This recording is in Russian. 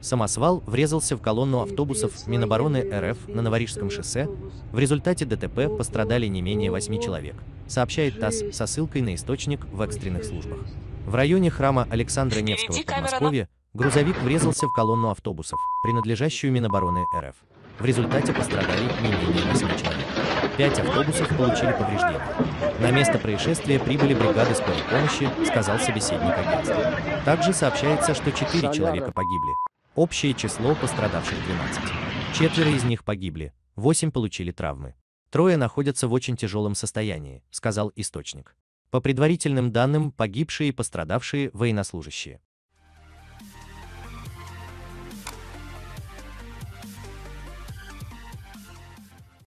Самосвал врезался в колонну автобусов Минобороны РФ на Новорижском шоссе, в результате ДТП пострадали не менее 8 человек, сообщает ТАСС со ссылкой на источник в экстренных службах. В районе храма Александра Невского в Подмосковье грузовик врезался в колонну автобусов, принадлежащую Минобороны РФ. В результате пострадали не менее 8 человек. 5 автобусов получили повреждения. На место происшествия прибыли бригады скорой помощи, сказал собеседник агентства. Также сообщается, что 4 человека погибли. Общее число пострадавших 12. 4 из них погибли, 8 получили травмы. 3 находятся в очень тяжелом состоянии, сказал источник. По предварительным данным, погибшие и пострадавшие военнослужащие.